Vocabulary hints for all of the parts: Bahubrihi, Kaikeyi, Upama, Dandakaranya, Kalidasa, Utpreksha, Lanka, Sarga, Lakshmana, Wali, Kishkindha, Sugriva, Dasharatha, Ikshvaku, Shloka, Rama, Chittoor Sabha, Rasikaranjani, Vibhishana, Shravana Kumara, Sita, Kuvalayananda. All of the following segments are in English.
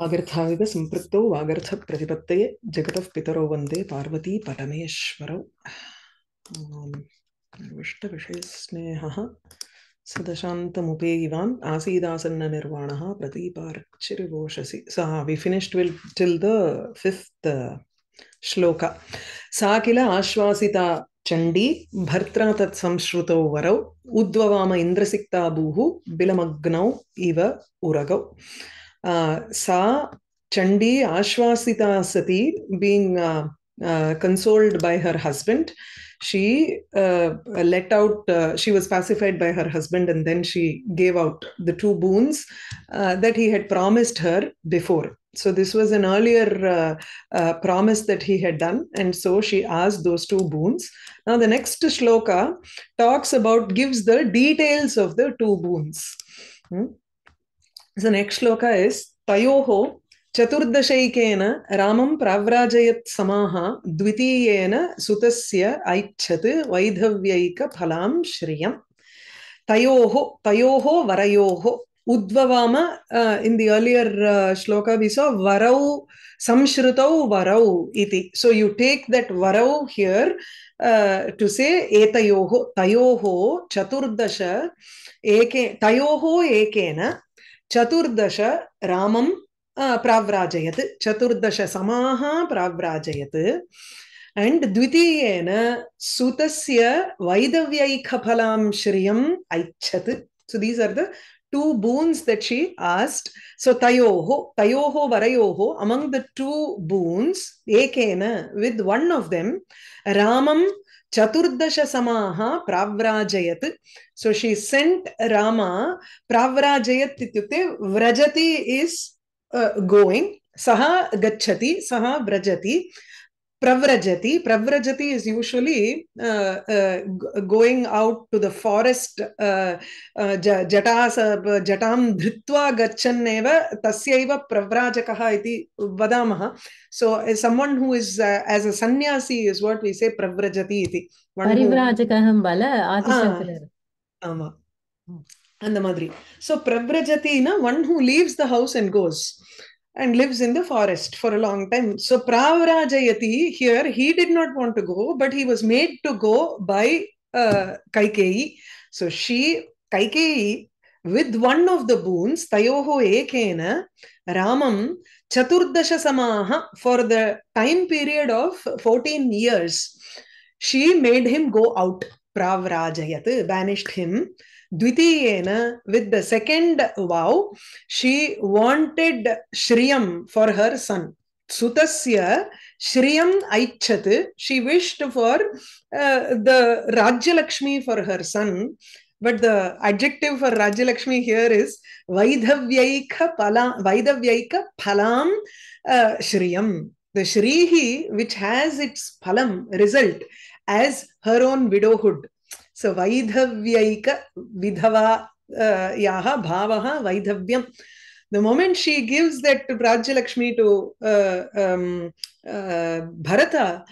Agarthavida Samprukto Agartha Pratipate, Jagatav Pitaro Vande, Parvati, Patameshwaro Vishta Vishesnehaha Sadashantamupe Ivan, Asidasana Nirvanaha, Pratiparachiri Voshasi. So we finished till the fifth shloka. Sakila Ashwasita Chandi, Bhartra Tat Samshruto Varau, Udvavama Indrasikta Buhu, Bilamagnau, Eva Uragau. Sa Chandi Ashwasita Sati, being consoled by her husband, she let out, she was pacified by her husband, and then she gave out the two boons that he had promised her before. So this was an earlier promise that he had done, and so she asked those two boons. Now the next shloka talks about, gives the details of the two boons. So next shloka is Tayoho Chaturdashaikena Ramam Pravrajayat Samaha Dvitiyena Sutasya Aichati Vaidhavyaika Phalam Shriyam Tayoho Tayoho Varayoho. Udvavama, in the earlier shloka we saw varau samshrutau varau iti. So you take that varau here to say etayoho tayoho chaturdasha eke tayoho ekena chaturdasha ramam pravrajayat chaturdasha samaha pravrajayat and dvitiyena sutasya vaidavyaika phalam shriyam aichat. So these are the two boons that she asked. So tayoho, tayoho varayoho, among the two boons, ekena, with one of them, Ramam Chaturdasha Samaha Pravrajayat. So she sent Rama, Pravrajayat ityukte, Vrajati is going, Saha Gachati, Saha Vrajati. Pravrajati. Pravrajati is usually going out to the forest. Jatam dhritva gachaneva tasyaiva pravrajakah iti vadamaha. So as someone who is as a sannyasi is what we say pravrajati iti. Parivrajakaham bala adishankarar. Ama. And the madri. So pravrajati na one who leaves the house and goes. And lives in the forest for a long time. So Pravrajayati here, he did not want to go, but he was made to go by Kaikeyi. So she, Kaikeyi, with one of the boons, Tayoho Ekena, Ramam, Chaturdasha Samaha, for the time period of 14 years, she made him go out. Pravrajayati, banished him. Dvitiyena, with the second vow, she wanted Shriyam for her son. Sutasya Shriyam Aichati. She wished for the Rajyalakshmi for her son. But the adjective for Rajyalakshmi here is Vaidhavyaika Phalam Shriyam. The Shrihi, which has its Phalam, result, as her own widowhood. So, Vaidhavyaika Vidhava Yaha Bhavaha Vaidhavyam. The moment she gives that Rajyalakshmi to Bharata,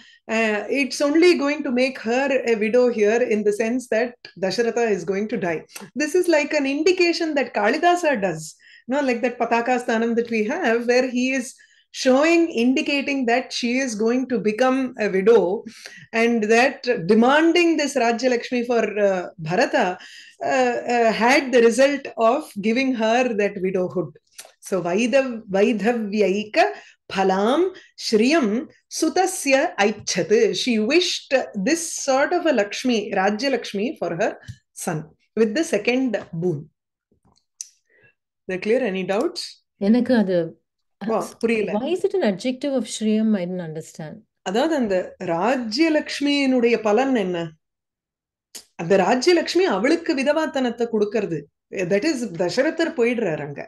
it's only going to make her a widow here, in the sense that Dasharatha is going to die. This is like an indication that Kalidasa does, you know, like that Pataka Sthanam that we have, where he is showing, indicating that she is going to become a widow, and that demanding this Rajyalakshmi for Bharata had the result of giving her that widowhood. So, Vaidhavyaika Phalam Shriyam Sutasya Aichati. She wished this sort of a Lakshmi, Rajyalakshmi, for her son with the second boon. Is that clear? Any doubts? Why is it an adjective of Shriyam? I didn't understand. Other than the Rajyalakshmi Nudaya Palan enna. The Rajyalakshmi Avalukku Vidavatanatha Kudukardu. That is Dasharatha Poidraranga.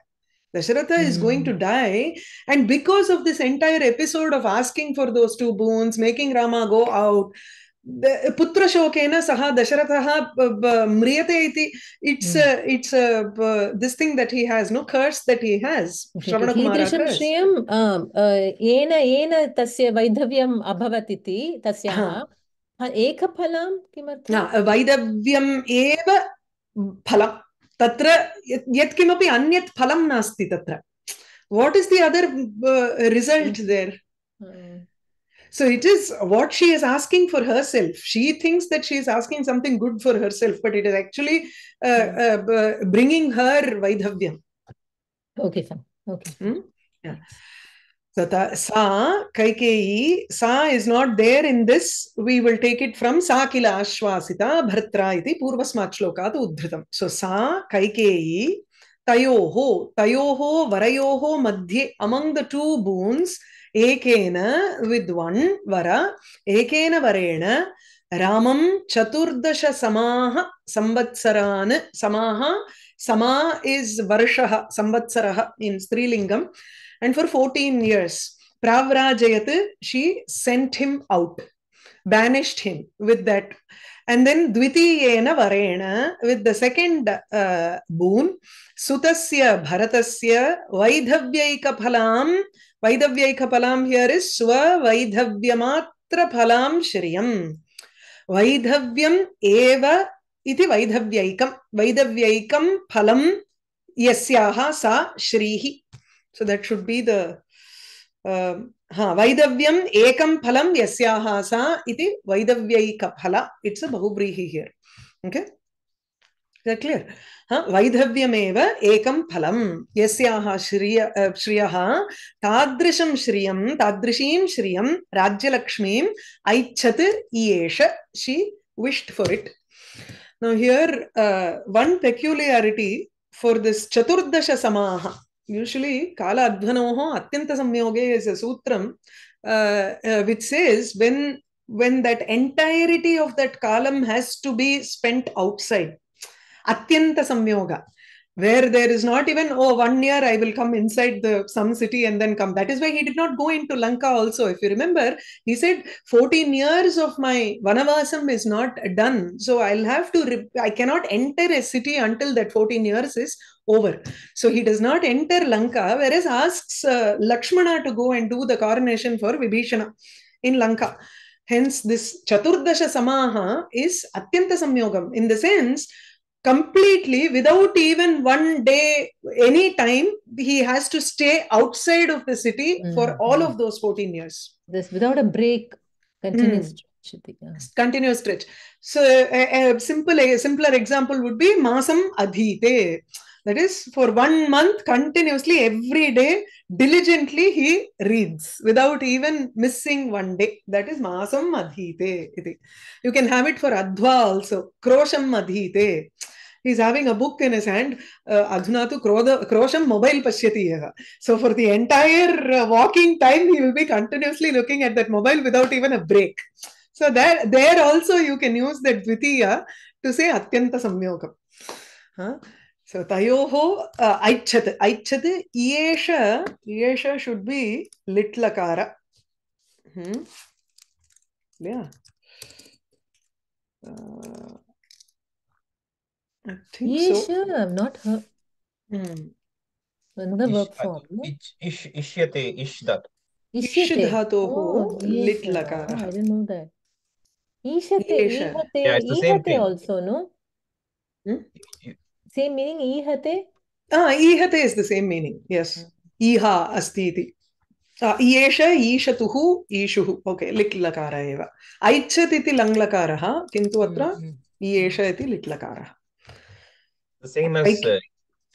Dasharatha is going to die, and because of this entire episode of asking for those two boons, making Rama go out, Putra Shokena Saha Dasharatha Mriyate iti. It's this thing that he has, no curse that he has. Shravana Kumara curse. Shriyam Yena Yena Tasya Vaidhavyam Abhavatiti Tasyaha Eka Phalam Kimartha Vaidhavyam Eva Phalam Tatra Yet Kimapi Anyat Phalam Nasti Tatra. What is the other result there? Mm. So it is what she is asking for herself. She thinks that she is asking something good for herself, but it is actually bringing her Vaidhavyam. Okay, sir. Okay. Hmm? Yeah. Sata, sa, Kaikeyi, sa is not there in this. We will take it from sa kila ashwasita bhartra iti purvasmat shlokat uddhritam. So sa, Kaikeyi, tayoho, tayoho, varayoho madhye, among the two boons, ekena, with one, vara, ekena varena, ramam chaturdasha samaha, samvatsaran, samaha, sama is varshaha, samvatsaraha in strilingam, and for 14 years, Pravrajayat, she sent him out, banished him with that. And then Dvitiyena Varena, with the second boon, Sutasya Bharatasya Vaidhavyaikapalam. Vaidhavyaikapalam here is Swa Vaidhavyamatra Phalam Shriyam. Vaidhavyam Eva Iti Vaidhavyaikam. Vaidhavyaikam Phalam Yasyaha Sa Shrihi. So that should be the Vaidavyam ekam phalam yasyaha sa iti vaidavyaika phala. It's a bahubrihi here. Okay? Is that clear? Vaidavyam eva ekam phalam yasyaha shriyaha tadrisham shriyam tadrishim shriyam rajyalakshmim aichatir iyesha. She wished for it. Now here, one peculiarity for this chaturdasha samaha. Usually, Kala Adhvanoho Atyanta Samyoge is a sutram which says when that entirety of that column has to be spent outside. Atyanta Samyoga, where there is not even, oh, 1 year I will come inside some city and then come. That is why he did not go into Lanka also. If you remember, he said, 14 years of my Vanavasam is not done. So I'll have to, I cannot enter a city until that 14 years is over. So he does not enter Lanka, whereas asks Lakshmana to go and do the coronation for Vibhishana in Lanka. Hence, this Chaturdasha Samaha is Atyanta Samyogam, in the sense, completely without even 1 day, any time, he has to stay outside of the city for all of those 14 years. This without a break, continuous. Continuous stretch. So a simpler example would be Masam Adhite. That is, for 1 month, continuously, every day, diligently, he reads without even missing 1 day. That is Masam Adhite. You can have it for Adhva also. Krosham Adhite. He's having a book in his hand. Adhunatu Krosham Mobile Pashyati. So for the entire walking time, he will be continuously looking at that mobile without even a break. So there also you can use that Dvitiya to say Atyanta Samyogam. Huh? So, Tayoho Aichad. Aichad, Yesha should be Litlakara. Yeah. I think Yesha, so. I've not heard. Another verb form. Ishyate, Ishdat. Ishyadhatoho, Litlakara. I didn't know that. Ishyate, Ihate also, no? Same meaning, ihate? Ah, ihate is the same meaning, yes. Iha astiti. Iesha, ishatuhu, ishuhu. Okay, litlakara eva. Aichati langlakaraha, kintu atra, iesha iti litlakara. The same as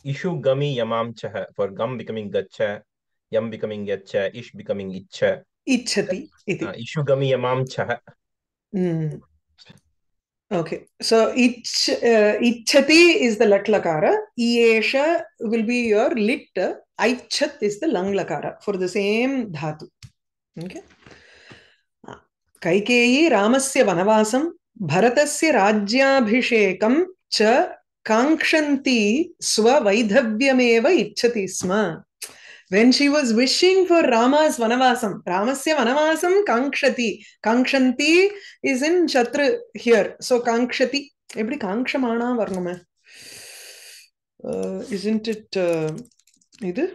ishu gami yamam chaha, for gam becoming gacha, yam becoming yacha, ish becoming icha. Ichati iti. Ishu gami yamam chaha. Okay, so Ichati is the Latlakara, Iesha will be your Lit, Aichat is the Langlakara for the same Dhatu. Okay. Kaikeyi Ramasya Vanavasam, Bharatasya Rajyabhishekam, Cha Kankshanti Swa Vaidhavyameva Ichati Sma. When she was wishing for Rama's Vanavasam, Ramasya Vanavasam Kankshati. Kankshanti is in Chatra here. So Kankshati. Every Kankshamana Varname. Isn't it either?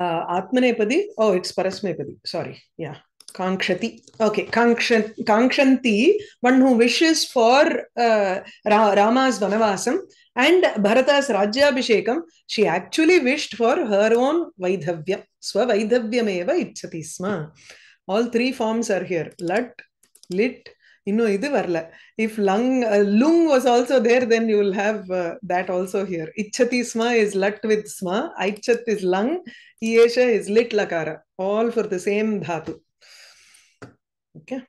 Atmanepadi? Oh, it's Parasmepadi. Sorry. Yeah. Kankshati. Okay. Kankshanti. One who wishes for Rama's Vanavasam. And Bharata's Rajyabhishekam, she actually wished for her own Vaidhavya. Swavaidhavyameva Ichchati Sma. All three forms are here. Lut, lit, inno idu varla. If lung was also there, then you will have that also here. Ichchati Sma is lut with sma. Aichat is lung. Iesha is lit lakara. All for the same dhatu. Okay.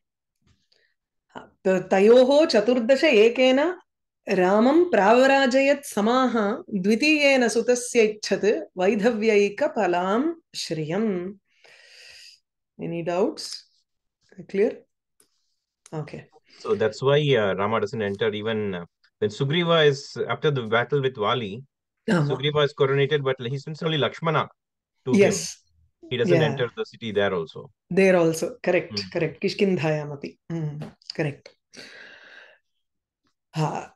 The Tayoho Chaturdasha Ekena Ramam Pravarajayat Samaha Dvitiyena Sutasya Ichchati Vaidhavyaika Palam Shriyam. Any doubts? Clear? Okay. So that's why Rama doesn't enter even when Sugriva is, after the battle with Wali, Sugriva is coronated, but he sends only Lakshmana to him. He doesn't enter the city there also. There also. Correct. Correct. Kishkindhayamati. Correct. Pitra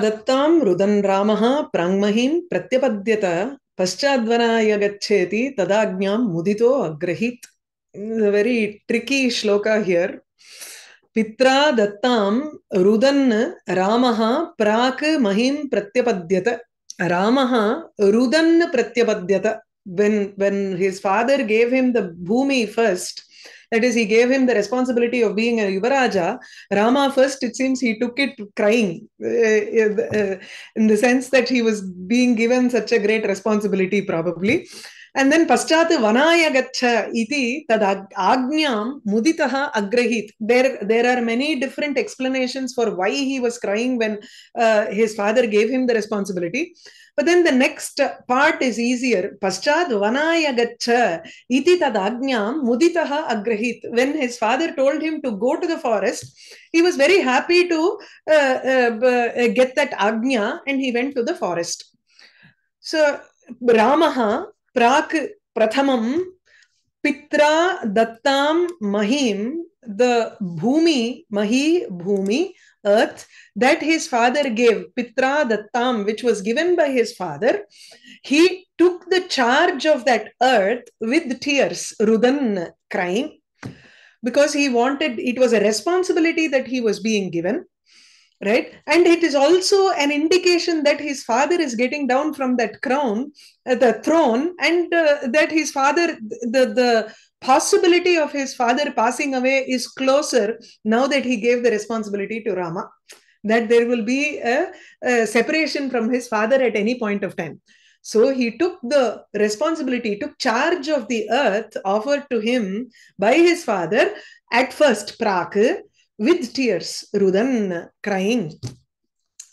dattam rudan ramaha prangmahim pratyapadyata paschadvanaya gaccheti tadagnyam mudito agrahit. A very tricky shloka here. Pitra dattam rudan ramaha prak mahim pratyapadyata. Ramaha rudan pratyapadyata. When his father gave him the bhumi first, that is, he gave him the responsibility of being a Yuvaraja, Rama first, it seems he took it crying, in the sense that he was being given such a great responsibility probably. And then paschat vanaya gaccha iti tad agnyam muditaha agrahit. There are many different explanations for why he was crying when his father gave him the responsibility. But then the next part is easier. Paschad vanaya gaccha iti tad agnyam muditaha agrahit. When his father told him to go to the forest, he was very happy to get that agnya and he went to the forest. So Ramaha Prak Prathamam Pitra Dattam Mahim, the Bhumi, Mahi, Bhumi, earth that his father gave, Pitra Dattam, which was given by his father, he took the charge of that earth with tears, Rudan, crying, because he wanted, it was a responsibility that he was being given. Right? And it is also an indication that his father is getting down from that crown, the throne, and that his father, the possibility of his father passing away is closer now that he gave the responsibility to Rama, that there will be a separation from his father at any point of time. So he took the responsibility, took charge of the earth offered to him by his father at first, Prak, with tears, Rudan, crying.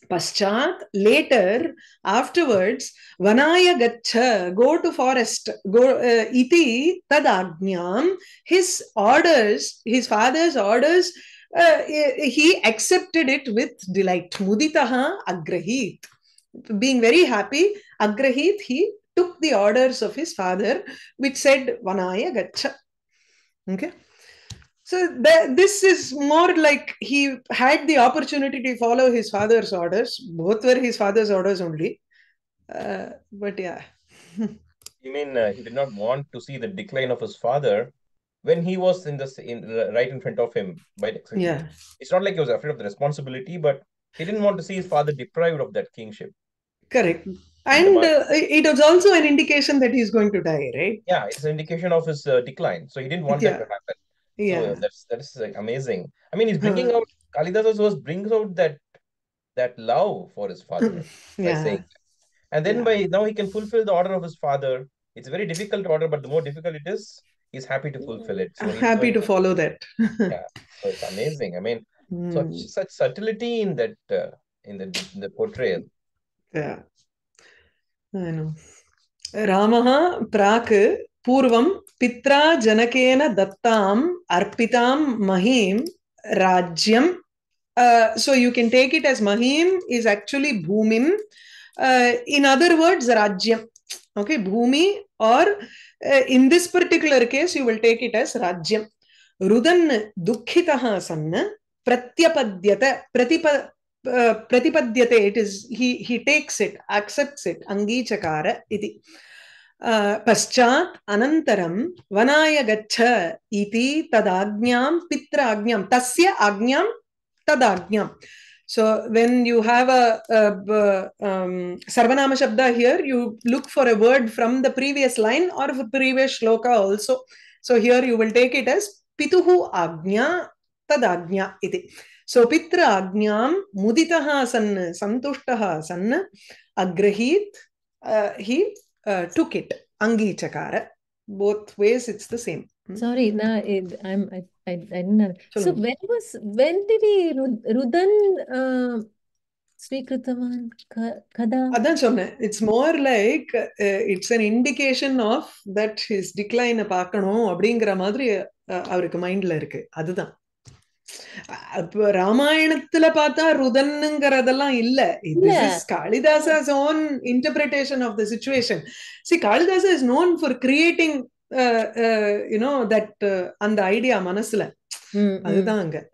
Paschat, later, afterwards, Vanaya Gaccha, go to forest, go, iti tadagnyam, his orders, his father's orders, he accepted it with delight. Muditaha agrahit. Being very happy, agrahit, he took the orders of his father, which said, Vanaya Gaccha. Okay. So this is more like he had the opportunity to follow his father's orders. Both were his father's orders only. But yeah. You mean he did not want to see the decline of his father when he was in the right in front of him? By yeah. It's not like he was afraid of the responsibility, but he didn't want to see his father deprived of that kingship. Correct. And it was also an indication that he's going to die, right? Yeah, it's an indication of his decline. So he didn't want that to happen. Yeah, so that's like amazing. I mean, he's bringing out, Kalidasa was brings out that love for his father by saying that. And then by now he can fulfill the order of his father. It's a very difficult order, but the more difficult it is, he's happy to fulfill it. So happy to follow that. So it's amazing. I mean, such subtlety in that in the portrayal. Yeah, I know. Ramaha Prak Purvam Pitra Janakena Dattam Arpitam Mahim Rajyam. So you can take it as Mahim is actually Bhumim. In other words, Rajyam. Okay, Bhumi, or in this particular case, you will take it as Rajyam. Rudan Dukkhitaha Sanna Pratyapadyata Pratipadyate. It is, he takes it, accepts it. Angi Chakara Iti. Paschat anantaram vanaya gaccha iti tadagnyam pitra agnyam tasya agnyam tadagnyam. So when you have a Sarvanama Shabda here, you look for a word from the previous line or previous shloka also. So here you will take it as Pituhu Agnya Tadagnya iti. So Pitra Agnyam Muditaha Sanna Santushtaha Sanna Agrahit, he took it. Angi Chakara. Both ways it's the same. Sorry, nah, I didn't know. So when did he Rudan Srikritavan Kada? It's more like it's an indication of that his decline paakano abdingra madri avarku mind la irukku adha Ramayanathula paatha Rudanangaradalla illa. This is Kalidasa's own interpretation of the situation. See, Kalidasa is known for creating that and the idea manasula adudanga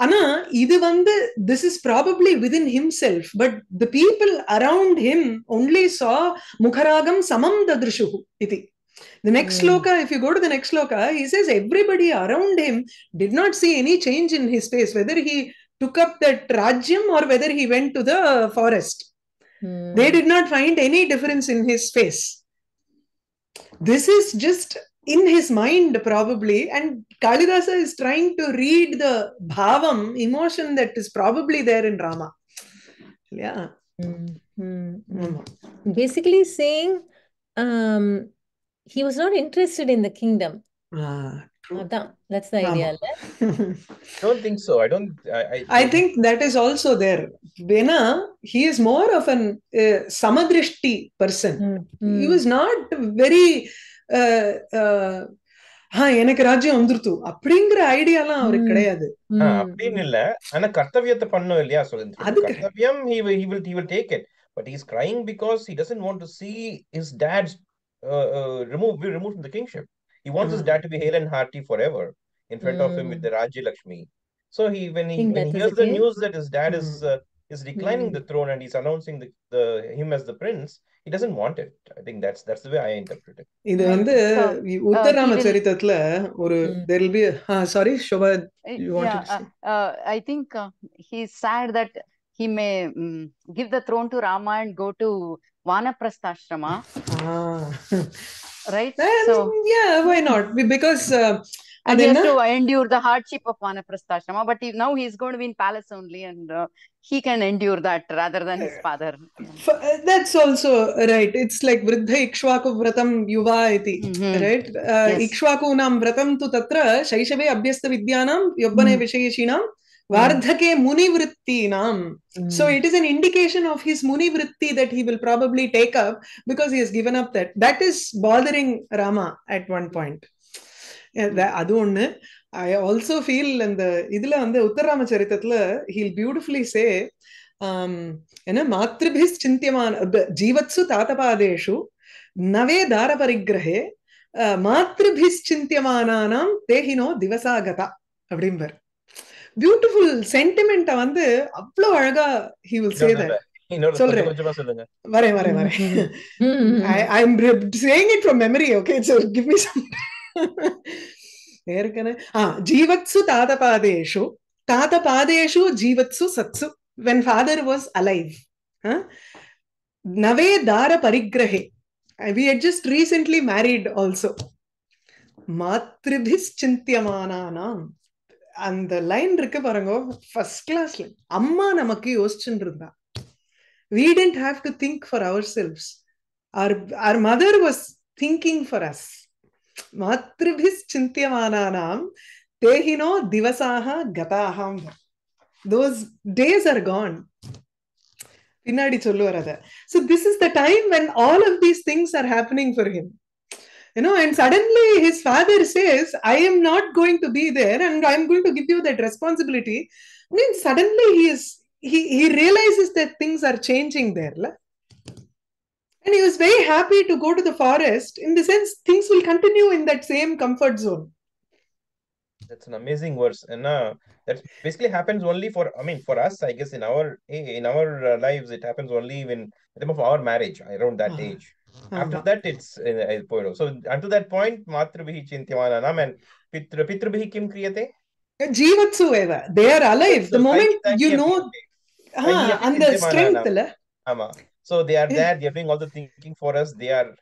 ana idu vandu this is probably within himself, but the people around him only saw mukharagam samam dadrishuhu iti. The next sloka, if you go to the next sloka, he says everybody around him did not see any change in his face, whether he took up that rajyam or whether he went to the forest. They did not find any difference in his face. This is just in his mind probably, and Kalidasa is trying to read the bhavam, emotion that is probably there in Rama. Yeah. Basically saying he was not interested in the kingdom. That's the idea. I don't think so. I think that is also there. Vena, he is more of an samadrishti person. He was not very எனக்கு ராஜ்யம் வந்துருது அப்படிங்கிற idea எல்லாம் அவருக்கு கிடையாது. அப்படின்னு இல்ல, ஆனா கர்த்தவியத்தை பண்ணோம் இல்லையா சொல்லுங்க. கர்த்தவியம் he will take it, but he is crying because he doesn't want to see his dad's removed from the kingship. He wants his dad to be hale and hearty forever in front of him with the Raji Lakshmi. So when he hears the news that his dad is declining the throne and he's announcing him as the prince, he doesn't want it. I think that's the way I interpret it. There will be a, sorry, Shobha, you wanted to say? I think he's sad that he may give the throne to Rama and go to Vanaprastha Ashrama. Right? So, yeah, why not? Because and he has to endure the hardship of Vanaprastha Ashrama, but now he is going to be in palace only, and he can endure that rather than his father. That's also right. It's like Vriddha Ikshvaku Vratam Yuva iti, right? Ikshvaku nam Vratam tu tatra Shaishave Abhyasta Vidyanam Yobbane Vishayeshinam Vardhake Munivrittinam. So it is an indication of his Munivritti that he will probably take up because he has given up that. That is bothering Rama at one point. Yeah, I also feel and the Uttarama Charitatla, he'll beautifully say, Matribhis Chintyaman Jivatsu Tatapadeshu Nave Dara Parigrahe Matribhis Chintyamananam Tehino Divasagata Abdimber. Beautiful sentiment, he will say that. I'm saying it from memory, okay? So give me some. Jivatsu tatapadeshu jivatsu satsu, when father was alive. Nave dara parigrahe, we had just recently married also. Matribhis chintyamananam, and the line irukku parango, first class line. Amma namakku yosichindrunda, we didn't have to think for ourselves, our mother was thinking for us. Matribhis chintyamananam tehino divasaha gataham. Those days are gone. So this is the time when all of these things are happening for him. You know, and suddenly his father says, I am not going to be there and I am going to give you that responsibility. I mean, suddenly he realizes that things are changing there. And he was very happy to go to the forest. In the sense, things will continue in that same comfort zone. That's an amazing verse, and that basically happens only for, I mean, for us, I guess, in our lives, it happens only when the time of our marriage, around that age. After that, it's so. Until that point, matrubhi chintyamananam and pitrubhi kim kriyate. Jivatsu eva. They are alive. The moment you know. And the strength, so they are there, they are doing all the thinking for us. We are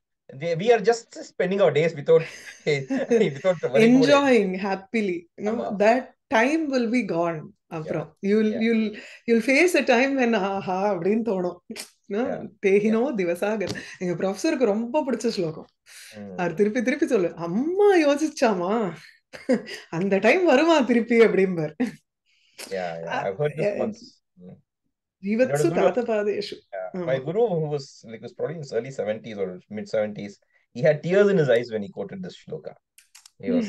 just spending our days without, enjoying happily. You know, that time will be gone. You'll face a time when professor romba pidicha shlokam ar thirupi sollu amma yochichama and the time varuma thirupi abdimbar. I've heard this once. My guru, who was probably in his early 70s or mid 70s, he had tears in his eyes when he quoted this shloka. He was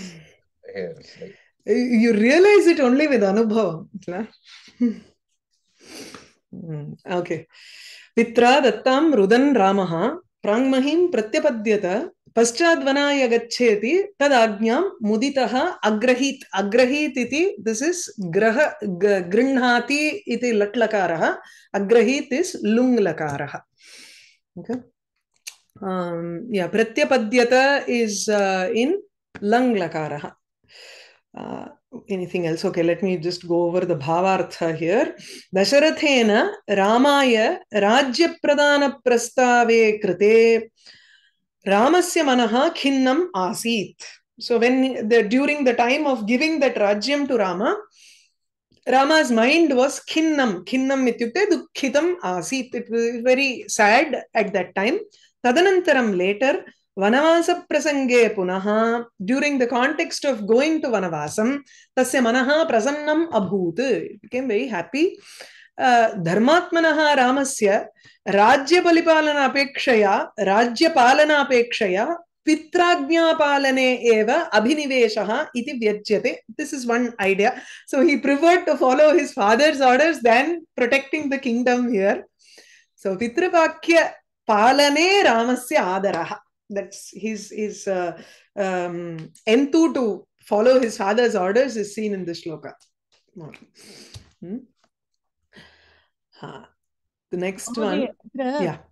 like, you realize it only with anubhavam. Okay. Pitra dattam rudan ramaha prangmahim pratyapadyata paschadvanaya gaccheti tadajnam muditaha agrahit. Agrahit iti, this is graha, grinhati iti latlakaraha. Agrahit is lunglakaraha. Okay. Pratyapadyata is in langlakaraha. Anything else? Okay, let me just go over the bhavartha here. Dasharathena Ramaya Rajya Pradana Prastave Krite Ramasya Manaha Khinnam Asit. So during the time of giving that Rajyam to Rama, Rama's mind was Khinnam. Khinnam Ityukte Dukkhitam Asit. It was very sad at that time. Tadanantaram later, Vanavasa prasange punaha, during the context of going to Vanavasam, tasya manaha prasannam abhut. It became very happy. Dharmatmanaha ramasya, rajya palipalana apekshaya, rajya palana apekshaya, pitragnya palane eva abhiniveshaha iti vyajyate. This is one idea. So he preferred to follow his father's orders than protecting the kingdom here. So pitrapakya palane ramasya adaraha. That's his entu to follow his father's orders is seen in the shloka. The next one. That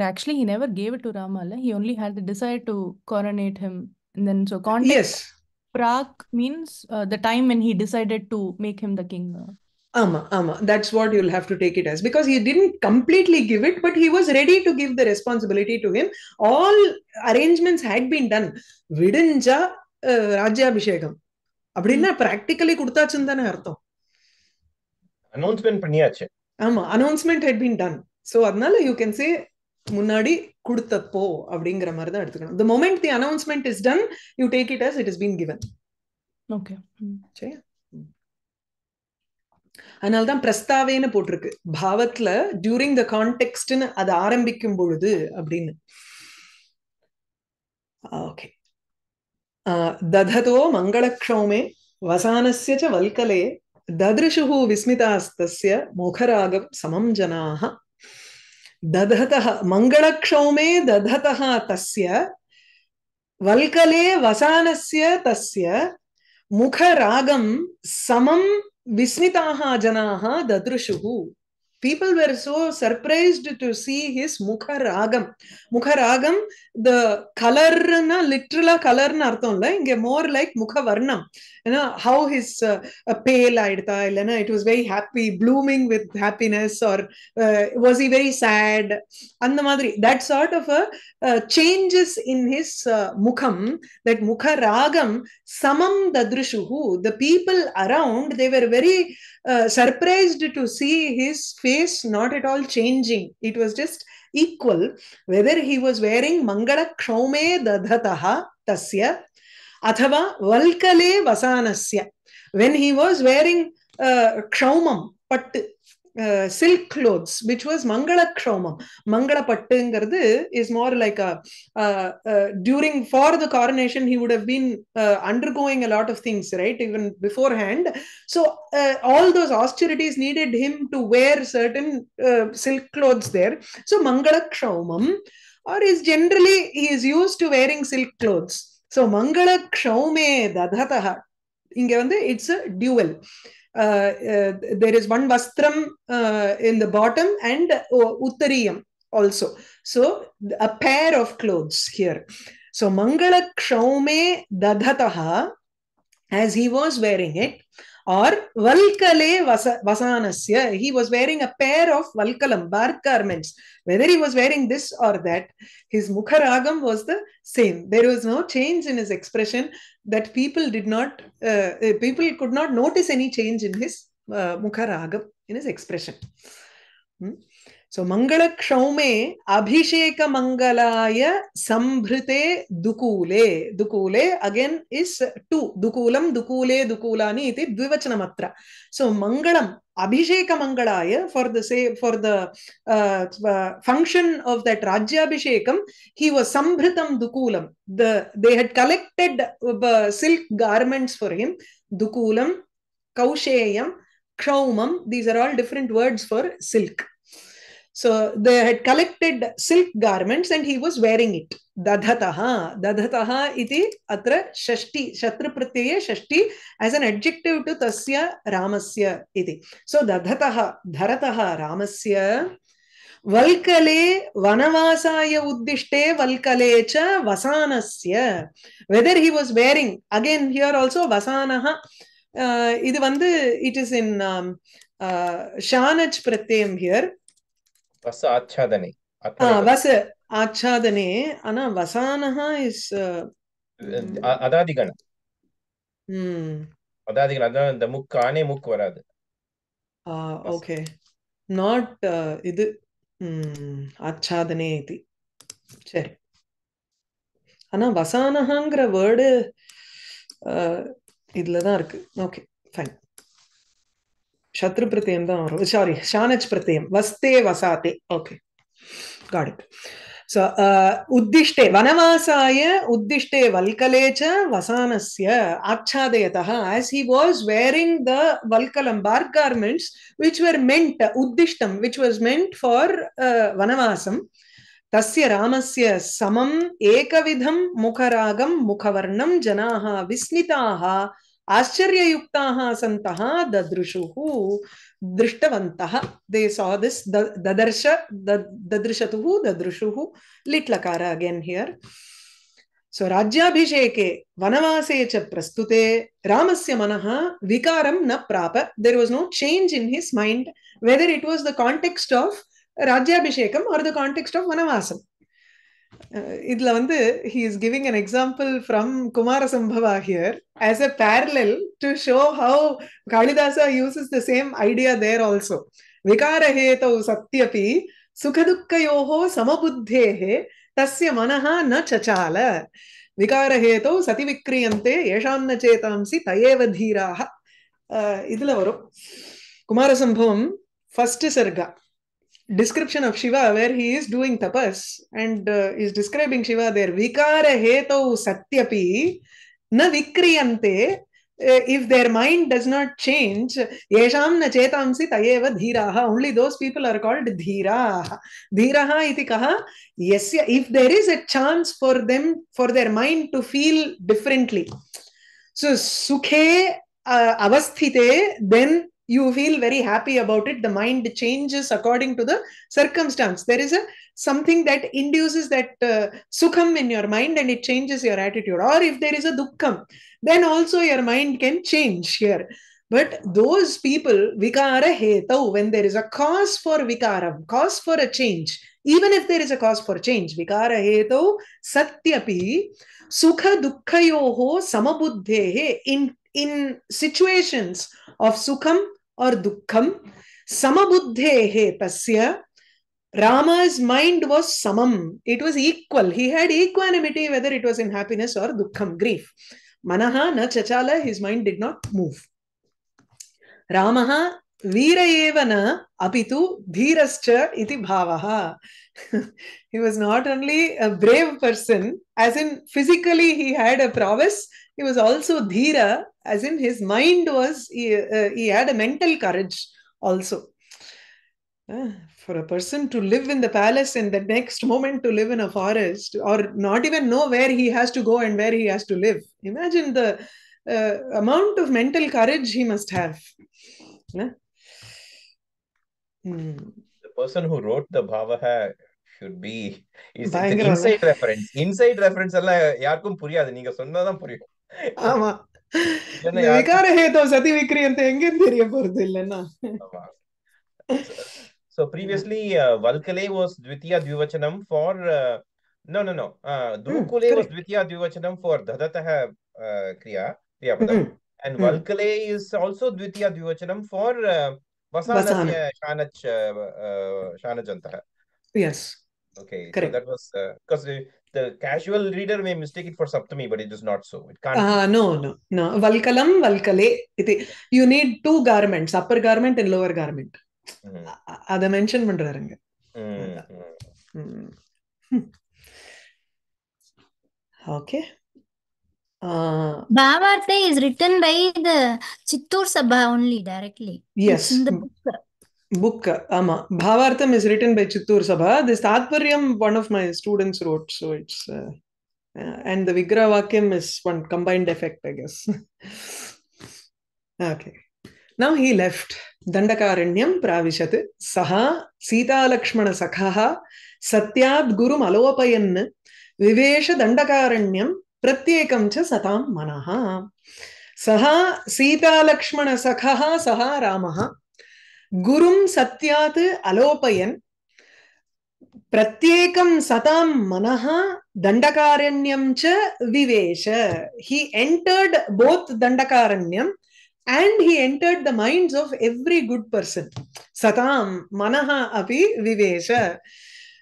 actually he never gave it to Rama. He only had the desire to coronate him. And then so context. Yes. Prak means the time when he decided to make him the king. That's what you'll have to take it as, because he didn't completely give it, but he was ready to give the responsibility to him. All arrangements had been done. Vidinja Rajyabhishekam. Abdinna practically kurta chundana harto. Announcement panniyache. Announcement had been done. So adnala you can say Munadi kurta po abdingra marada arthukana. The moment the announcement is done, you take it as it has been given. Okay. Analdam prasthavena potrukku bhavatla during the context nu ad aarambikkum boludu abdinu. Okay. Dadhato mangalakshaume vasanasya cha valkale dadrishuhu vismitastasya mukharagam samam janaha dadhataha mangalakshaume dadhataha tasya valkale vasanasya tasya mukharagam samam Vismitaha janaha dadrushuhu. People were so surprised to see his mukha ragam. Mukha ragam, the color na literal color na artham la, more like mukha varnam. You know how his pale eyed tha, it was very happy, blooming with happiness, or was he very sad? And the madri, that sort of changes in his mukham, that mukha ragam samam dadrushuhu. The people around, they were very surprised to see his face not at all changing. It was just equal, whether he was wearing mangala kshaume dadhataha tasya athava valkale vasanasya. When he was wearing kshaumam, pattu, silk clothes, which was mangala kshaumam. Mangala pattu is more like a, for the coronation, he would have been undergoing a lot of things, right? Even beforehand. So all those austerities needed him to wear certain silk clothes there. So mangala kshaumam, or is generally, he is used to wearing silk clothes. So mangala kshaumam dadhataha. It's a dual. There is one vastram in the bottom and uttariyam also. So a pair of clothes here. So mangala kshaume dadhataha, as he was wearing it, or Valkale Vasanasya. He was wearing a pair of Valkalam, bark garments. Whether he was wearing this or that, his Mukharagam was the same. There was no change in his expression that people could not notice any change in his Mukharagam, in his expression. So, Mangala Kshaume Abhisheka Mangalaya Sambhrite Dukule. Dukule again is two. Dukulam, Dukule, Dukulani, iti Dvivachana Matra. So, Mangalam, Abhisheka Mangalaya, for the function of that Rajya Abhishekam, he was Sambhritam Dukulam. They had collected silk garments for him. Dukulam, Kausheyam, Kshomam, these are all different words for silk. So they had collected silk garments and he was wearing it. Dadhataha. Dadhataha iti atra shashti. Shatra pratyaye shashti as an adjective to tasya ramasya iti. So dadhataha, dharataha ramasya. Valkale vanavasaya uddishte valkalecha vasanasya. Whether he was wearing, again here also vasanaha. It is in Shanaj pratyam here. Vasa achadane. Vasa achadane. Ana vasanaha is... Adadigana. Adadigana. The mukkane mukkvarad. Okay. Not idu. Achadane iti. Sure. Ana vasanahangra word idladhan arku. Okay. Fine. Shatru Pratyam da, sorry, Shanach Pratyam. Vaste Vasate. Okay. Got it. So, Uddishte, Vanavasaya, Uddishte, Valkalecha, Vasanasya, Achadayataha. As he was wearing the Valkalam bark garments, which were meant, Uddishtam, which was meant for Vanavasam. Tasya Ramasya Samam, Ekavidham, Mukharagam, Mukhavarnam, Janaha, Visnitaha, Ascharyayuktaha santaha dadrushuhu drishtavantaha. They saw this dadarsha, dadrishatuhu, dadrushuhu, litlakara again here. So Rajyabhisheke vanavasecha prastute ramasya manaha vikaram na prapa. There was no change in his mind, whether it was the context of Rajyabhishekam or the context of Vanavasam. He is giving an example from Kumarasambhava here as a parallel to show how Kalidasa uses the same idea there also. Vikarahetau satyapi sukhadukkayoho samabuddhehe tasya manaha na chachala. Vikarahetau sativikriyante yeshanna chetamsi tayevadhiraha. Idla varu. Kumarasambhavam, first sarga. Description of Shiva where he is doing tapas and is describing Shiva there. Vikara hetau satyapi na vikriyante, if their mind does not change, yesham na chetamsi tayeva dhiraha. Only those people are called dhiraha. Dhiraha iti kaha? Yes, if there is a chance for them, for their mind to feel differently. So sukhe avasthite, then you feel very happy about it. The mind changes according to the circumstance. There is something that induces that sukham in your mind and it changes your attitude. Or if there is a dukkham, then also your mind can change here. But those people, vikara hetau, when there is a cause for vikaram, cause for a change, even if there is a cause for change, vikara hetau satyapi sukha dukkhayoho samabuddhehe, in situations of sukham or dukkham, samabuddhehe tasya, Rama's mind was samam. It was equal. He had equanimity whether it was in happiness or dukkham, grief. Manaha na chachala, his mind did not move. Ramaha virayevana apitu dheerascha iti bhavaha. He was not only a brave person, as in physically he had a prowess, he was also dhira, as in his mind was, he had a mental courage also. For a person to live in the palace and the next moment to live in a forest or not even know where he has to go and where he has to live. Imagine the amount of mental courage he must have. The person who wrote the Bhavaha should be inside reference. Inside reference alla yaarkum puriyadu, neenga sonnadam puriyum. Ama ವಿಕಾರ ಹೇತೋ ಸತಿ ವಿಕ್ರಿ ಅಂತ ಹೆಂಗೆ ತೆರಿಯ ಬರುದಿಲ್ಲನ. So previously Valkale was dvitiya dvivachanam for Drukule was dvitiya dvivachanam for dhadatah kriya padam, and Valkale is also dvitiya dvivachanam for vasanasya shanajantah. Yes, okay, correct. So that was because the casual reader may mistake it for Saptami, but it is not so. It can't be. No, Valkalam Valkale iti. You need two garments, upper garment and lower garment. Ada mention pandraranga. Okay. Bhavartha is written by the Chittoor Sabha only directly. Yes, it's in the book. Ama Bhavartham is written by Chittoor Sabha. This Tatparyam one of my students wrote, so it's and the Vigrahavakyam is one combined effect, I guess. Okay. Now he left Dandakaranyam pravishat saha Sita Lakshmana sakhaha satyad gurum alopayan vivesha Dandakaranyam pratyekam cha satam manaha. Saha Sita Lakshmana sakhaha saha Ramaha gurum satyat alopayan pratyekam satam manaha Dandakaranyam cha vivesha. He entered both Dandakaranyam and he entered the minds of every good person. Satam manaha api vivesha.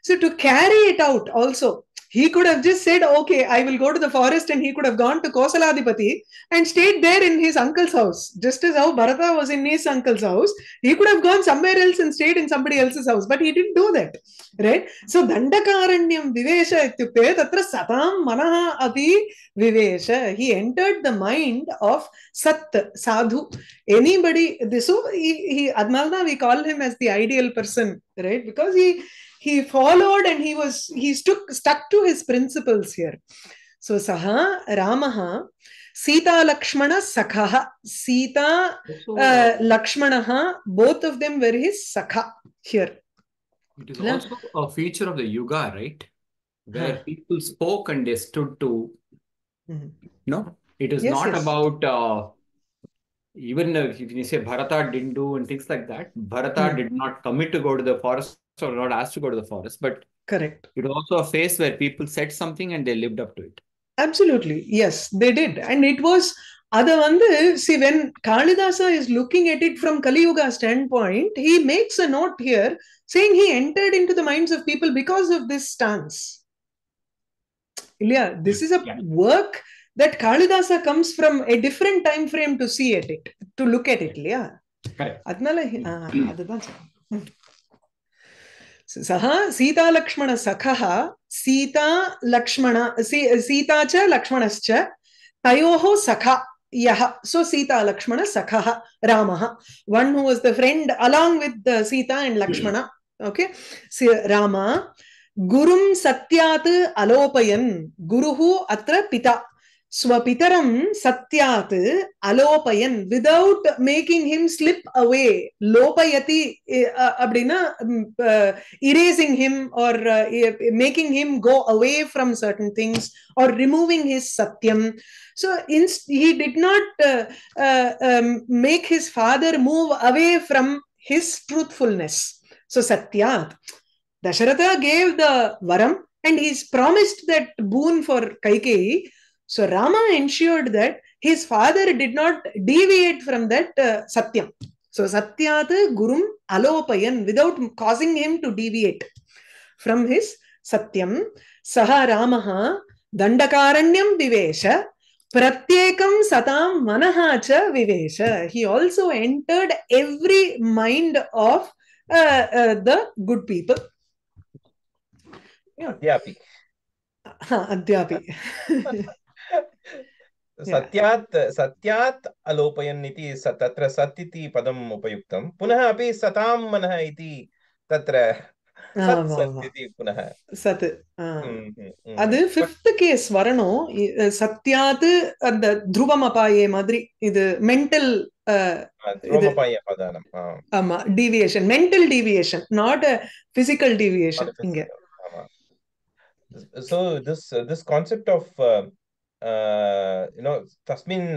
So to carry it out also, he could have just said, okay, I will go to the forest, and he could have gone to Koshala Adipati and stayed there in his uncle's house. Just as how Bharata was in his uncle's house, he could have gone somewhere else and stayed in somebody else's house, but he didn't do that, right? So Dandakaranyam vivesha ityukte tatra satam manaha api vivesha. He entered the mind of Sat, Sadhu, anybody. So he Admalna, we call him as the ideal person, right? Because he followed and he stuck to his principles here. So saha Ramaha Sita Lakshmana sakhaha. Sita Lakshmanaha, both of them were his sakha here. It is also a feature of the Yuga, right? Where people spoke and they stood to. No, it is not about even if you say Bharata didn't do and things like that. Bharata did not commit to go to the forest, or not asked to go to the forest, but correct. It was also a phase where people said something and they lived up to it. Absolutely, yes, they did, and it was other one. See, when Kalidasa is looking at it from Kali Yuga standpoint, he makes a note here saying he entered into the minds of people because of this stance. Yeah, this is a work that Kalidasa comes from a different time frame to see at it, to look at it. Yeah, correct. Saha Sita Lakshmana sakhaha Sita Lakshmana Sita cha Lakshmanascha tayoho sakha yaha. So Sita Lakshmana sakhaha Ramaha, one who was the friend along with the Sita and Lakshmana. Okay, see Rama gurum satyat alopayan guruhu atra pita swapitaram satyat alopayan, without making him slip away. Lopayati abdina, erasing him or making him go away from certain things or removing his satyam. So he did not make his father move away from his truthfulness. So satyat. Dasharatha gave the varam and he's promised that boon for Kaikeyi. So Rama ensured that his father did not deviate from that satyam. So satyat gurum alopayan, without causing him to deviate from his satyam. Saha Ramaha Dandakaranyam vivesha pratyekam satam manaha cha vivesha. He also entered every mind of the good people. Adhyapi. Adhyapi. Satyat satyat alopayan iti tatra satiti padam upayuktam punah api satam manah iti tatra sat satiti punah sat. Adu fifth case varano satyat dhruvam apaye madri idu mental apaye padanam amma deviation, mental deviation, not a physical deviation. So this concept of tasmin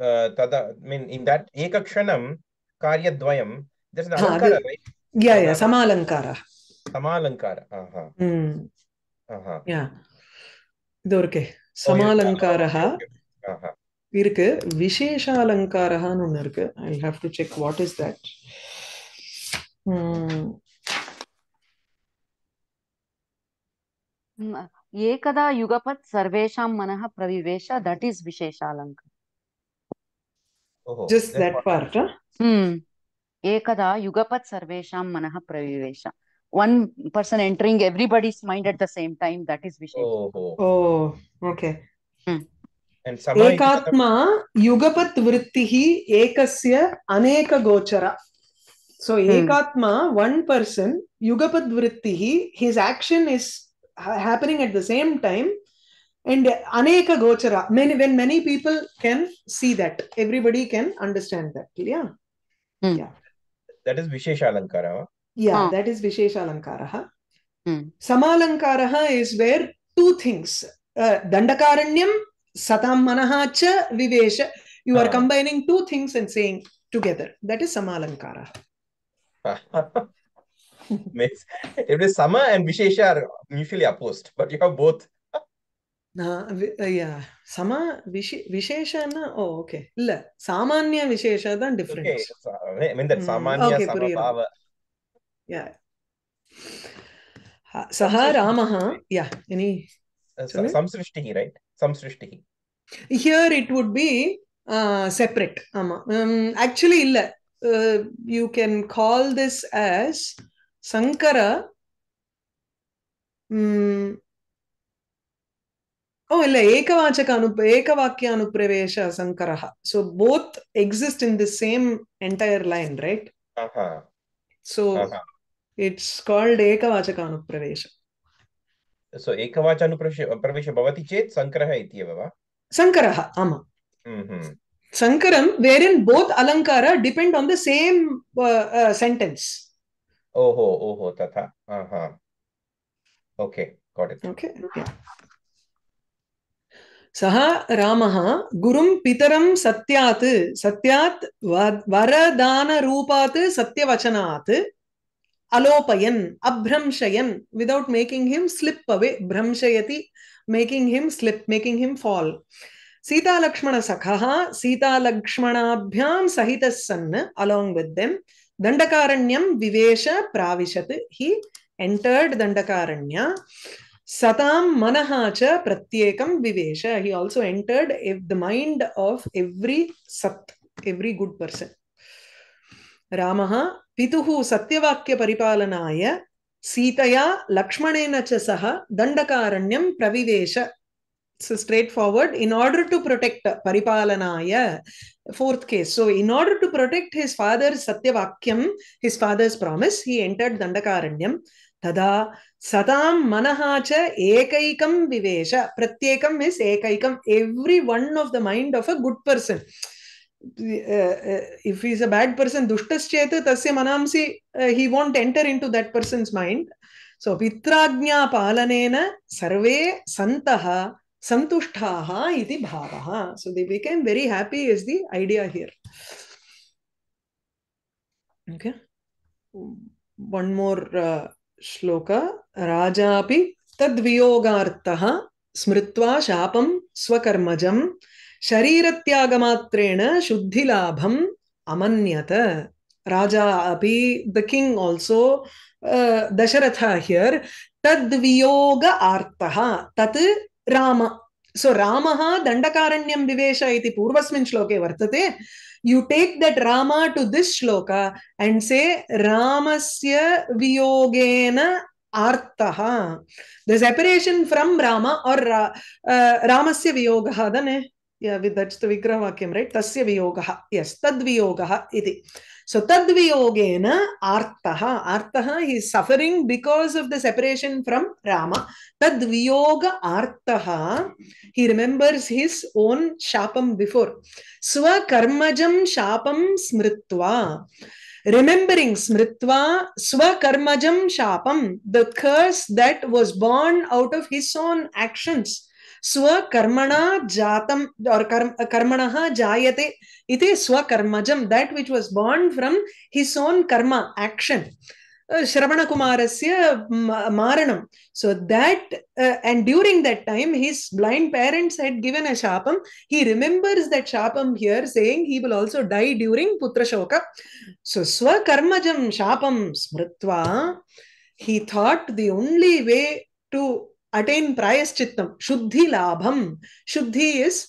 tada, I mean, in that ekakshanam, karya dvayam, there's an alankara, right? Yeah, yeah, samalankara. Samalankara, aha. Mm. Aha. Yeah. Dorke. Samalankaraha. Irke, Vishesha alankaraha nunirke. I'll have to check what is that. Hmm. Yekada Yugapat Sarvesham Manaha Pravivesha, that is Visheshalanka. Oh, just that part, huh? Hmm. Ekada Yugapat Sarvesham Manaha Pravivesha. One person entering everybody's mind at the same time, that is Vishesha. Oh, oh, okay. Hmm. And Ekatma Yugapat Vrittihi Ekasya Aneka Gochara. So Ekatma, one person, Yugapat Vrittihi, his action is happening at the same time, and aneka gochara, many, when many people can see that, everybody can understand that. Yeah, mm. Yeah. That is Vishesha Alankara. Yeah, that is Vishesha Alankara. Mm. Samalankara is where two things, Dandakaranyam, Satam Manahacha, Vivesha. You are combining two things and saying together. That is Samalankara. It is Sama and Vishesha are mutually opposed, but you have both. Yeah, Sama, Vishesha, oh, okay. Samanya Vishesha is different. Okay. I mean that Samanya, okay, Samabhava. Yeah. Saha Ramaha, yeah, any? Samsrishtihi, right? Samsrishtihi. Here it would be separate. Actually, you can call this as Sankara. Oh, Ekavakya Anupravesha Sankaraha. So both exist in the same entire line, right? Uh-huh. So it's called Ekavachaka Anupravesha. So Ekavacha Anupravesha Bhavati Chet Sankaraha Iti Bhava? Sankaraha, ama. Mm-hmm. Sankaram, wherein both Alankara depend on the same sentence. Oho, oho, tatha. Uh-huh. Okay, got it. Okay. Yeah. Saha Ramaha Gurum Pitaram Satyat Satyat Varadana Rupat Satyavachanat Alopayan Abhramshayan, without making him slip away. Bhramshayati, making him slip, making him fall. Sita Lakshmana Sakhaha Sita Lakshmana Abhyam Sahitasanna, along with them. Dandakaranyam Vivesha Pravishat. He entered Dandakaranya. Satam Manahacha Pratyekam Vivesha. He also entered the mind of every Sat, every good person. Ramaha Pituhu Satyavakya Paripalanaya Sitaya Lakshmanena Chasaha Dandakaranyam Pravivesha. So straightforward, in order to protect Paripalanaya, fourth case. So in order to protect his father's Satyavakyam, his father's promise, he entered Dandakaranyam. Tada Satam Manahacha Ekaikam Vivesha. Pratyekam is Ekaikam, every one of the mind of a good person. If he is a bad person, Dushtas Cheta Tasya Manamsi, he won't enter into that person's mind. So Pitragnya Palanena Sarve Santaha Santushtaha iti bhavaha. So they became very happy is the idea here. Okay. One more shloka. Rajapi tadviyogartaha smritva shapam swakarmajam sharirathyagamatrena shuddhilabham amanyata. Rajapi, the king also, Dasharatha here, tadviyogartaha, tat Rama. So Ramaha Dandakaranyam Vivesha iti Purvasmin shloke vartate. You take that Rama to this shloka and say Ramasya Viyogena Artaha. The separation from Rama or Ramasya Viyogaha, then yeah, that's the Vigrahavakyam, right? Tasya Viyogaha. Yes, Tadviyogaha iti. So Tadviyogena Artaha. Artaha, he is suffering because of the separation from Rama. Tadviyoga Artaha. He remembers his own Shapam before. Swakarmajam Shapam Smritva. Remembering Smritva, Swakarmajam Shapam. The curse that was born out of his own actions. Swakarmana jatam or karmanaha jayate. It is swakarmajam, that which was born from his own karma, action. Shravana Kumarasya Maranam. So that, and during that time, his blind parents had given a shapam. He remembers that shapam here, saying he will also die during Putra Shoka. So Swakarmajam shapam smritva. He thought the only way to attain prayaschittam, shuddhi labham. Shuddhi is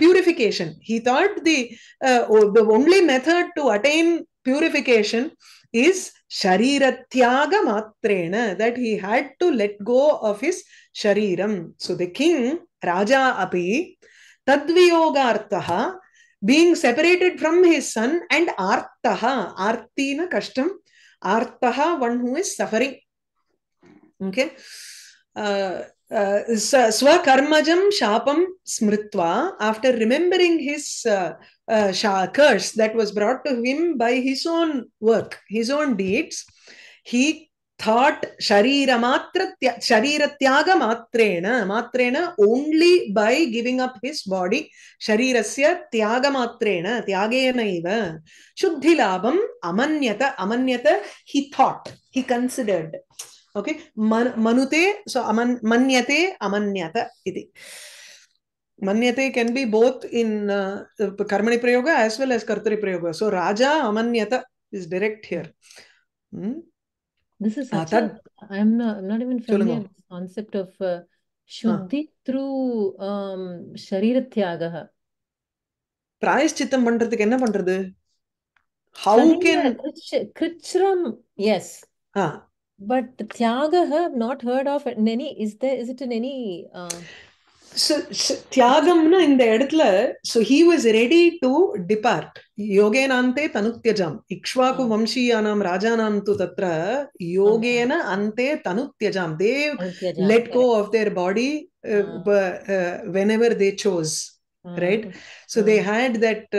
purification. He thought the only method to attain purification is shariratyaga matrena, that he had to let go of his shariram. So the king, Raja api, tadviyogartaha, being separated from his son, and artaha, artina kashtam, artaha, one who is suffering. Okay. Swakarmajam shapam smritva, after remembering his curse that was brought to him by his own work, his own deeds, he thought shariratyaga matrena, matrena only by giving up his body, sharirasya tyaga matrena, tyagena iva, shuddhilabam amanyata, amanyata, he thought, he considered. Okay, manute, so manyate, amanyata, iti. Manyate can be both in Karmani Prayoga as well as Kartari Prayoga. So Raja amanyata is direct here. Hmm? This is such I'm not even familiar with the concept of Shuddhi through Sharirathyagaha. Prayaschittam pandrathu enna pandrathu? How can... Krichram, yes. Ah. But Tyaga have not heard of it in any, is there, is it in any? So Tyagam na in the editla, so he was ready to depart. Yogenante tanutyajam. Ikshvaku vamshiyanam rajanantu tatra. Yogena ante tanutyajam. They let go of their body whenever they chose. Right? So they had that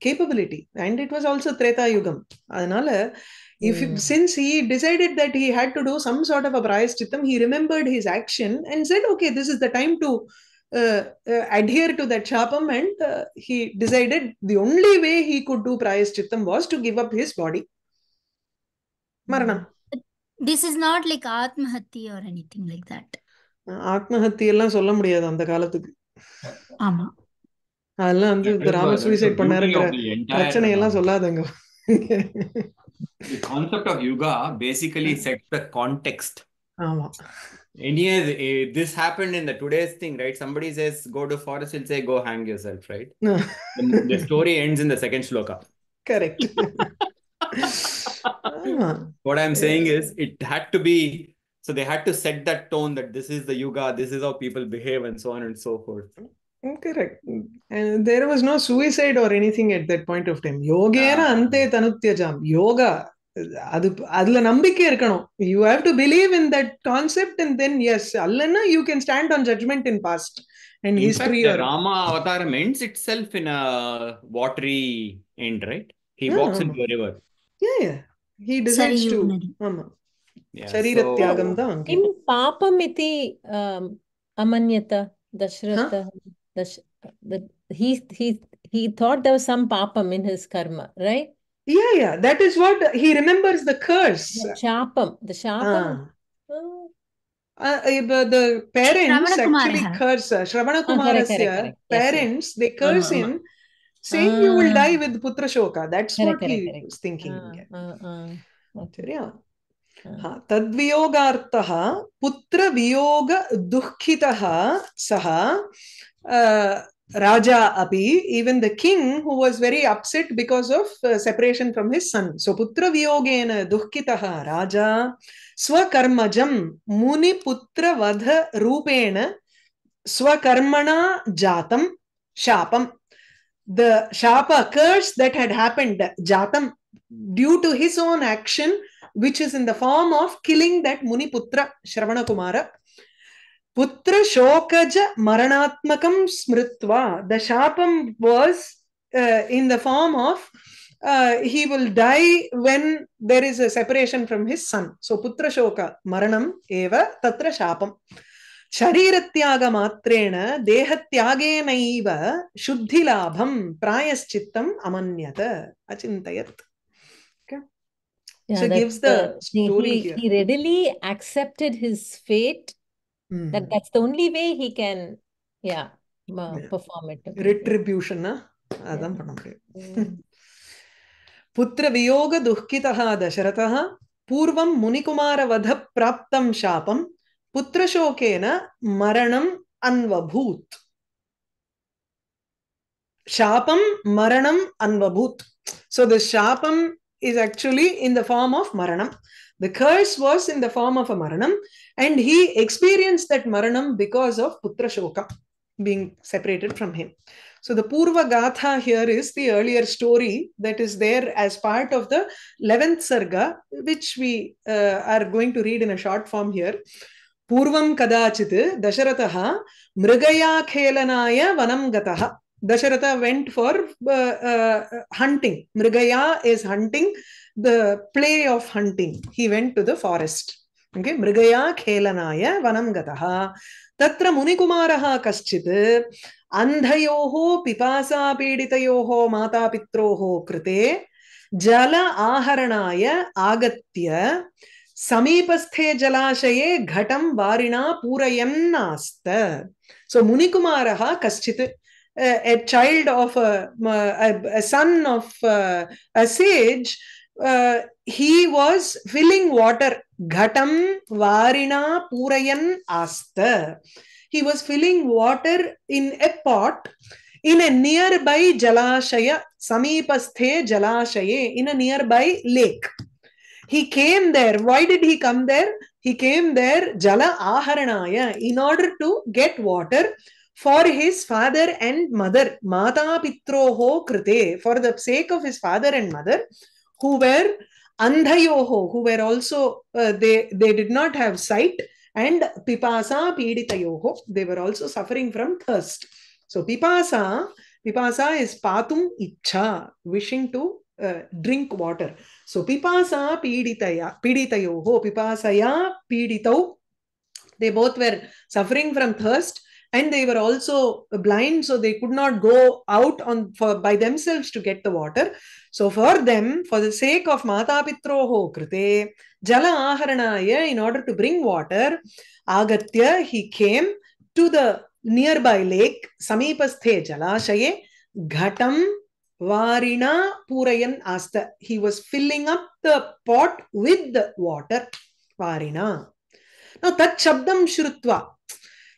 capability, and it was also Treta Yugam. Adanala, since he decided that he had to do some sort of a prayaschittam, he remembered his action and said, okay, this is the time to adhere to that shapam, and he decided the only way he could do prayaschittam was to give up his body. Marana. This is not like Atmahatti or anything like that. Atmahatti ella solla mudiyadhu andha kaalathukku. The concept of Yuga basically sets the context. And yes, this happened in the today's thing, right? Somebody says, go to forest, he'll say, go hang yourself, right? The story ends in the second shloka. Correct. What I'm saying is, it had to be. So they had to set that tone that this is the Yuga, this is how people behave, and so on and so forth. Correct. And there was no suicide or anything at that point of time. Yogena ante tanutyajam. Yoga. You have to believe in that concept, and then yes, Allana, you can stand on judgment in past and history. Fact, Rama avatar ends itself in a watery end, right? He walks into a river. Yeah. He decides to... Yeah, so, in papamiti amanyata Dasharatha, he thought there was some papam in his karma, right? Yeah. That is what he remembers, the curse. The shapam. The parents actually curse. Shravana Kumarasya parents, they curse him, saying you will die with Putra Shoka. That's what he was thinking. Tadviyogartaha putra viyoga dukhitaha saha Raja api, even the king who was very upset because of separation from his son. So putra viyogena dukhitaha Raja swakarmajam muni putra vadha rupena swakarmana jatam shapam. The shapa curse that had happened, jatam, due to his own action, which is in the form of killing that Muniputra, Shravana Kumara. Putra shokaja maranatmakam smritva. The shapam was in the form of he will die when there is a separation from his son. So putra shoka maranam eva tatra shapam. Shariratyaga matrena dehatyage naiva shuddhilabham prayaschittam amanyata achintayat. Okay. Yeah, so gives the story here. He readily accepted his fate. Mm. That's the only way he can perform it. Retribution. Na? Putra viyoga duhkitaha dasharataha purvam munikumara vadha praptam shapam putra shokena maranam anvabhut. Shapam maranam anvabhut. So the shapam is actually in the form of maranam. The curse was in the form of a maranam, and he experienced that maranam because of putra shoka, being separated from him. So the Purva Gatha here is the earlier story that is there as part of the 11th Sarga, which we are going to read in a short form here. Purvam kadachit Dasharataha mrigaya khelanaya vanam gataha. Dasharatha went for hunting. Mrigaya is hunting, the play of hunting. He went to the forest. Okay, mrigaya khelanaya vanam gataha. Tatra munikumaraha kaschit andhayoho pipasa peditayoho mata pitroho krite jala aharanaya agatya samipasthe jalashaye ghatam varina purayamnasta. So munikumaraha kaschit, a child of a son of a sage, he was filling water. Ghatam varina purayan asta. He was filling water in a pot in a nearby jalashaya, samipasthe jalashaya, in a nearby lake. He came there. Why did he come there? He came there jala aharanaya, in order to get water for his father and mother. Mata pitroho krite, for the sake of his father and mother, who were andhayoho, who were also, they did not have sight, and pipasa piditayoho, they were also suffering from thirst. So pipasa is patum icha, wishing to drink water. So pipasa piditayoho, pipasaya piditau, they both were suffering from thirst, and they were also blind, so they could not go out by themselves to get the water. So for them, for the sake of mata pitroho krite, jala aharanaya, in order to bring water, agatya, he came to the nearby lake, samipasthe jalashaye, ghatam varina purayan asta. He was filling up the pot with the water, varina. Now tat shabdam shrutva.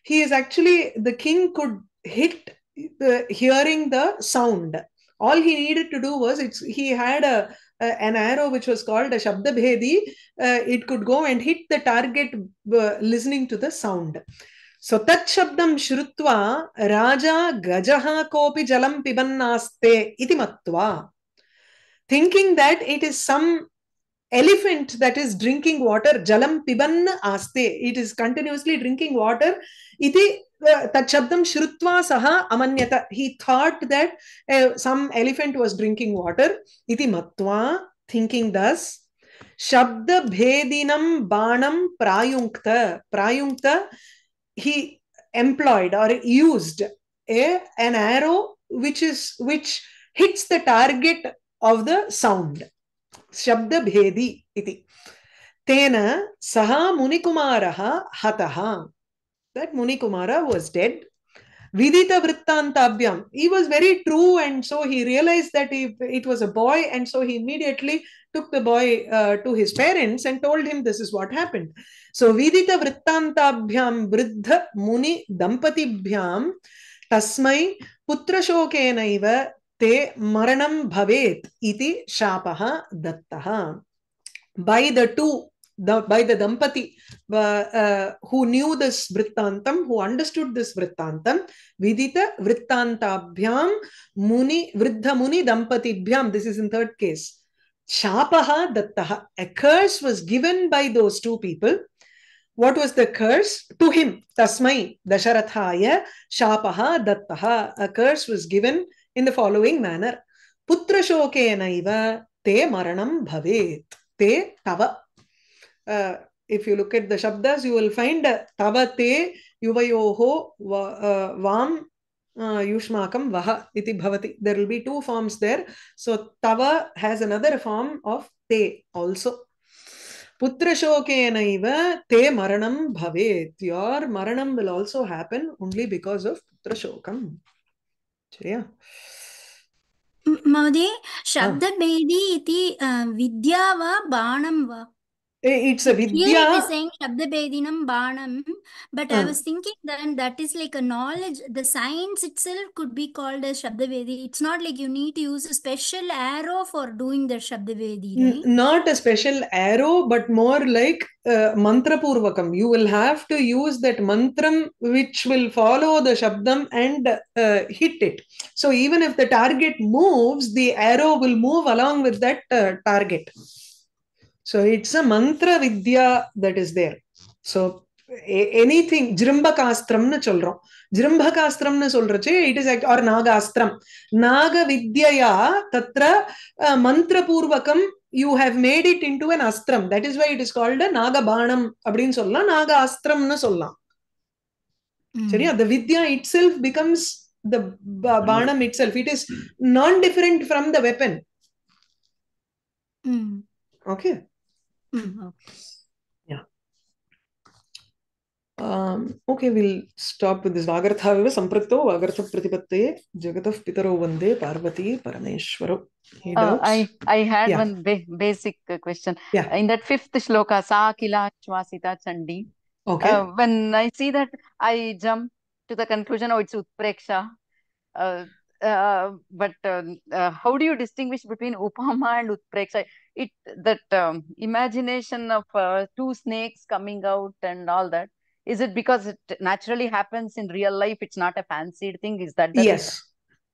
He is actually, the king could hearing the sound. All he needed to do was, he had an arrow which was called a shabdabhedi. It could go and hit the target listening to the sound. So tat shabdam shrutva raja gajaha kopi jalam pibannaste iti matva. Thinking that it is some elephant that is drinking water, jalam piban aste, it is continuously drinking water. Iti tachabdam shrutva saha amanyata. He thought that some elephant was drinking water. Iti matva, thinking thus, shabda bhedinam banam prayunkta. Prayunkta, he employed or used an arrow which hits the target of the sound. Shabda bhedi iti. Tena saha munikumaraha hataha. That Munikumara was dead. Vidita vrittantabhyam. He was very true, and so he realized that it was a boy, and so he immediately took the boy to his parents and told him this is what happened. So vidita vrittantabhyam vriddha muni dampatibhyam tasmai putrashokena te maranam bhavet iti shapaha dattaha. By the two, by the dampati who knew this vrittantam, who understood this vrittantam, vidita vrittantabhyam muni vriddha muni dampatibhyam, this is in third case, shapaha dattaha, a curse was given by those two people. What was the curse? To him, tasmai Dasharathaya shapaha dattaha, a curse was given in the following manner. Putra shokena iva te maranam bhavet. Te tava. if you look at the shabdas, you will find tavate yuvayoho vam yushmakam vaha iti bhavati. There will be two forms there. So tava has another form of te also. Putrashokena te maranam bhavet. Your maranam will also happen only because of putrashokam. Chariya. Maude, shabda bedi iti vidya va banam va. It's a vidya. Here it is saying shabda bedinam banam, but I was thinking that is like a knowledge. The science itself could be called as shabda vedi. It's not like you need to use a special arrow for doing the shabda vedi. Right? Not a special arrow, but more like mantra purvakam. You will have to use that mantram which will follow the shabdam and hit it. So even if the target moves, the arrow will move along with that target. So it's a mantra vidya that is there. So anything, Jrimbakastram na cholro. Jrimbakastram na solrache, it is like, or Nagastram. Naga vidyaya tatra mantra purvakam, you have made it into an astram. That is why it is called a Naga banam. Abdin solla, Nagastram na solla. The vidya itself becomes the banam itself. It is non-different from the weapon. Okay. Yeah. Okay, we'll stop with this. Vagarthaveva Sampratto Vagartha Pratipatte Jagatav Pitaro Vande Parvati Parameshwaro. I had one basic question. In that fifth shloka, Sa Kila Shvasita Chandi. Okay. When I see that, I jump to the conclusion, oh, it's Utpreksha. But how do you distinguish between Upama and Utpreksha? It that imagination of two snakes coming out and all that, is it because it naturally happens in real life? It's not a fancied thing. Is that the reason?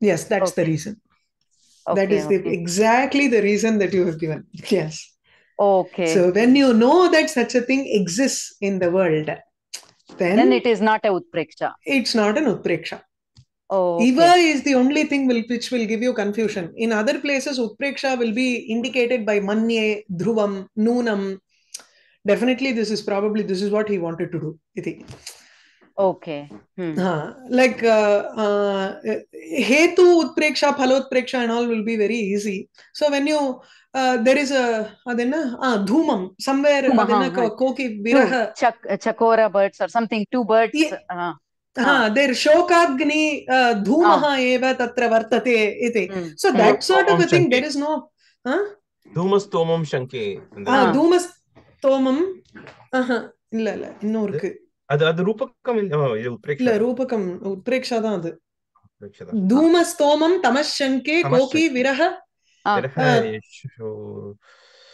Yes, that's the reason. That is exactly the reason that you have given. Yes. Okay. So when you know that such a thing exists in the world, then it is not a Utpreksha. It's not an Utpreksha. Eva is the only thing which will give you confusion. In other places, Utpreksha will be indicated by Manye, Dhruvam, Noonam. Definitely, this is what he wanted to do. Iti. Okay. Like Hetu Utpreksha, Phalotpreksha and all will be very easy. So when you, there is a Dhumam, somewhere Koki Viraha. Chakora birds or something, two birds. There Shokagni Dhumaha Eva Tatra Vartate iti. So that sort of a thing, there is no Dhumastomam Shanke. Dhumastomam. Illa Rupakam Rupakam Utpreksha Dad. Dhumastomam Tamas Shanke Koki Viraha.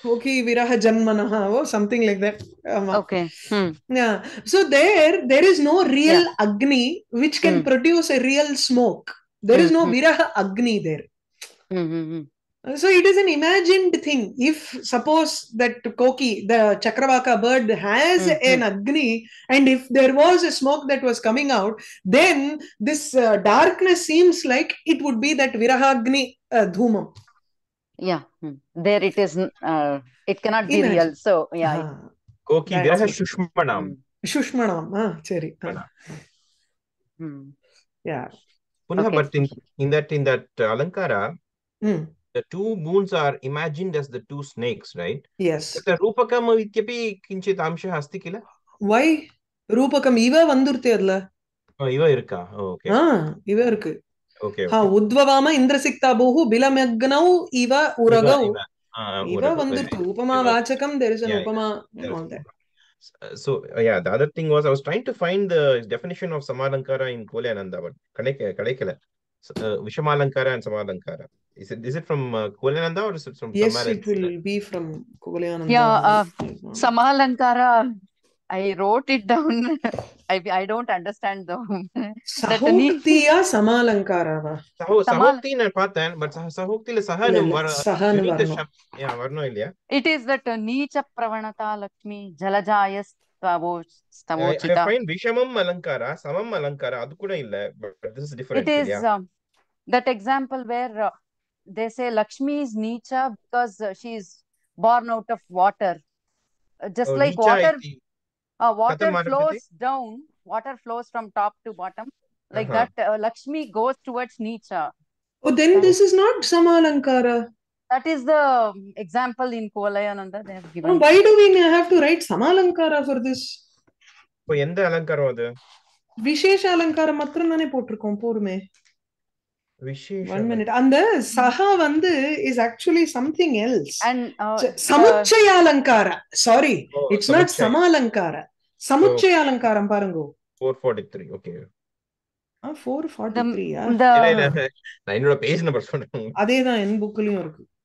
Okay, Viraha Janmanaha or something like that. Okay. Yeah. So there is no real Agni which can produce a real smoke. There is no Viraha Agni there. So it is an imagined thing. If suppose that Koki, the Chakravaka bird, has an Agni, and if there was a smoke that was coming out, then this darkness seems like it would be that Viraha Agni Dhumam. Yeah, there it is. It cannot be real. So, yeah. Koki Viraha Shushmanam. Shushmanam. Chari. Yeah. But in that Alankara, the two moons are imagined as the two snakes, right? Yes. Why? Rupakam Eva Vandurte Adla. Oh, Eva Irka. Okay. Eva Irka. Okay. Udvavama Indrasikta Bohu, Bilamagganau, Eva Uragau. Eva Vandutu, Upama Vachakam, there is an Upama on that. So, yeah, the other thing was I was trying to find the definition of Samalankara in Kuvalayananda, but Kadaikala. Vishmalankara and Samalankara. Is it from Kuvalayananda or is it from Samalankara? Yes, it will be from Kuvalayananda. Yeah, Samalankara. I wrote it down. I don't understand though. Sahuktiya Samalankara. Sahukti na patan, but Sahuktila Sahanam Varno. It is that Nicha Pravanata Lakshmi Jalajayas Tavo Stavochita. I find Vishamam Malankara, Samam Malankara, Adukuna illa, but this is different. It is that example where they say Lakshmi is Nicha because she is born out of water. Just like water flows down, water flows from top to bottom. Like that, Lakshmi goes towards Neecha. Oh, then this is not Samalankara. That is the example in Kuvalayananda they have given. Oh, why do we have to write Samalankara for this? Oh, what Alankara is it? Vishesha Alankara matranane potirkom porme. Vishesha. 1 minute. And the Saha Vandu is actually something else. And Samuchaya Alankara. Sorry, oh, it's not Samalankara. Samuchaya Alankaram parango. 443. Okay. 443. Page number. In book.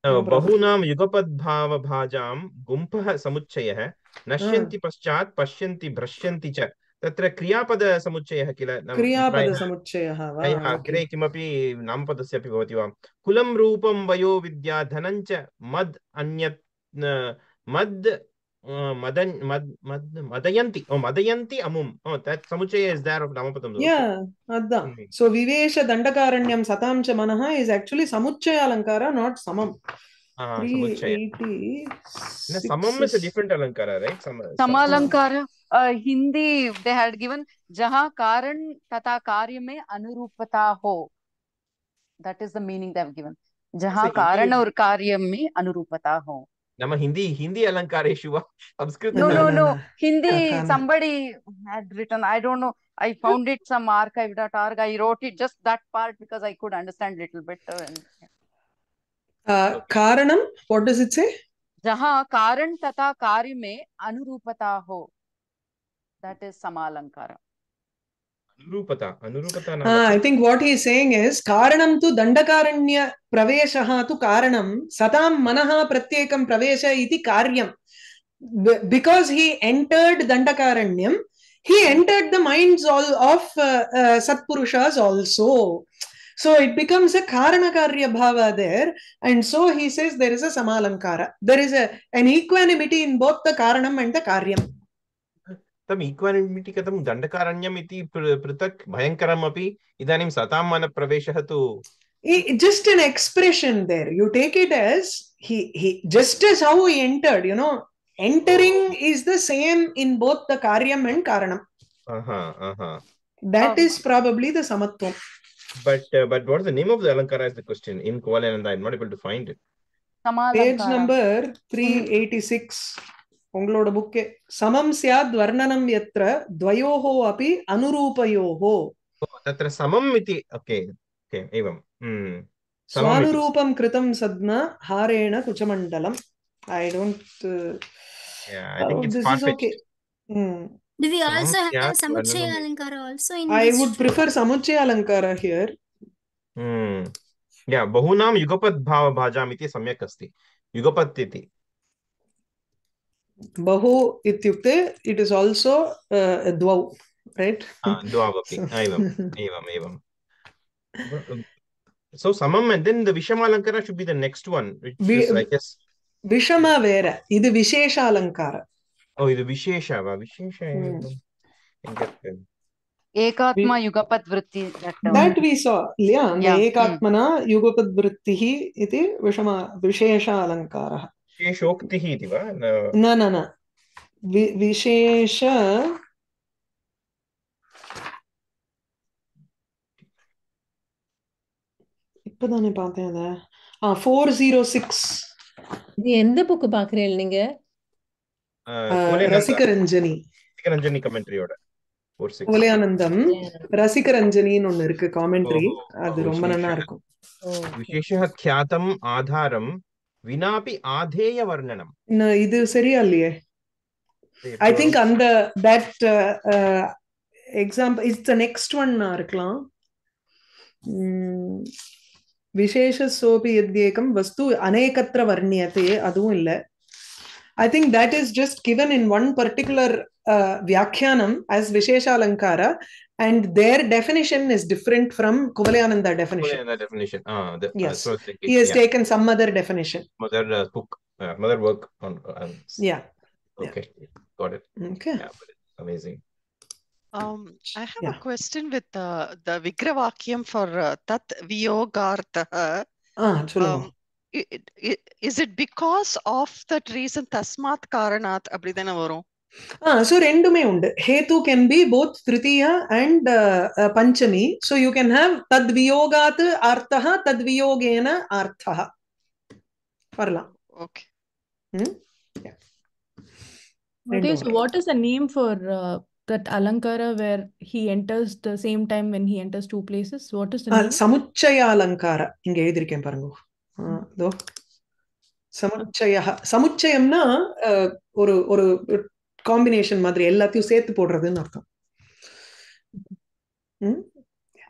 Bahunam Yugapad Bhava Bhajam Gumpaha Samuchaya Nashyanti Paschat Pashyanti Brashyanti Cha. Tatra Kriyapada Samuchaya Kila. Kriyapada Samuchaya. Kre Kimapi Nampadasapi Votiva. Kulam Rupam Vayo Vidya Dhanancha Mad Anyat Mad Madayanti. Oh, Madayanti Amum. Oh, that Samuchaya is there of Namapadam. Yeah, so Vivesha Dandakaranyam Satam Chamanaha is actually Samuchaya Alankara, not Samam. Samam is a different Alankara, right? Samalankara. Hindi, they had given Jaha Karan Tata Karyame Anurupata Ho. That is the meaning they have given. Jaha Karan or Karyame Anurupata Ho. Hindi Alankareshuva. No. Hindi, somebody had written, I don't know. I found it some archive.org. I wrote it just that part because I could understand little bit. Karanam, what does it say? Jaha Karan Tata Karime Anurupata Ho. That is Samalankara. I think what he is saying is Karanam tu Dandakaranya Praveshaha tu Karanam Satam Manaha Pratyekam Pravesha iti Karyam. Because he entered Dandakaranyam, he entered the minds all of Satpurushas also. So it becomes a Karanakarya Bhava there, and so he says there is a Samalankara. There is an equanimity in both the Karanam and the Karyam. Equanimity katam Dandakaranyamiti Pritak Bhayankaramapi Idanim Satamana Praveshahatu. Just an expression there. You take it as he just as how he entered, you know. Entering is the same in both the Karyam and Karanam. That is probably the Samatvam. But what is the name of the Alankara is the question in Kuvalayananda. I'm not able to find it. Page number 386. Ungloda book Samam Syad Varnanam Yatra Dvayoho Api Anurupayoho. Tatra Samamiti. Okay, Evam. Swanurupam Kritam Sadna Harena Kuchamandalam. I don't I think it's this is okay. Do we also have Samuchaya Alankara also in I would prefer Samuchaya Alankara here. Yeah, Bahunam Yugapat Bhava Bhajamiti Samyakasti. Yugapatiti. Bahu ityukte, it is also dvau, right? Dvavapi, evam. So Samam and then the Vishama Alankara should be the next one, which is, I guess. Vishama Vera, idu Vishesha Alankara. Oh, idu Vishesha, Ekatma Yugapat Vritti. That we saw, yeah. Ekatmana Yugapat Vrittihi iti Vishama Vishesha Alankara. Visheshoktihi, right? No. Vishesha. Ippadane paathen da. 406. Ye endha book paakrel neenga? Rasikaranjani. Rasikaranjani commentary oda. 46. Kuvalayanandam Rasikaranjani nu onnu irukku commentary. Adu romba nalla irukum. Vishesha khyatam aadharam. Vinapi Adheya Varnanam. No, idu serialliye. I think on the example is the next one narkla. Vishesha Sopi Yadekam Vastu Anekatra Varniate Aduilla. I think that is just given in one particular Vyakhyanam as Vishesha Alankara, and their definition is different from Kuvalayananda definition. Yes, he has taken some other definition. Mother work on. Okay, got it. Okay, yeah, but it's amazing. I have a question with the Vigravakyam for Tat Viyogartha. is it because of that reason? Tasmat karanat abridana varum. So rendume undu. Hetu can be both tritiya and panchami. So you can have tadviyogat arthaha, tadviyogena arthaha. Parla. Okay. Yeah. Okay, so what is the name for that alankara where he enters the same time when he enters two places? What is the name? Samuchaya alankara. Inge edirikken parangu. Do samuchaya. Samuchayam na oru combination madri. Ellathiyu sethu podradhu nu artham.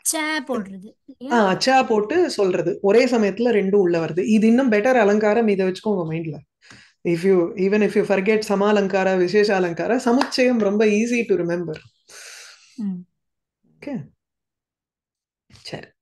Cha podradhu. Ah, cha potu solradhu. Ore samayathila rendu ulla varudhu. Idu innum better alankara meeda vechukonga mind la. If you, even if you forget Samalankara, Visheshalankara, Samuchayam Ramba easy to remember. Okay. Sure.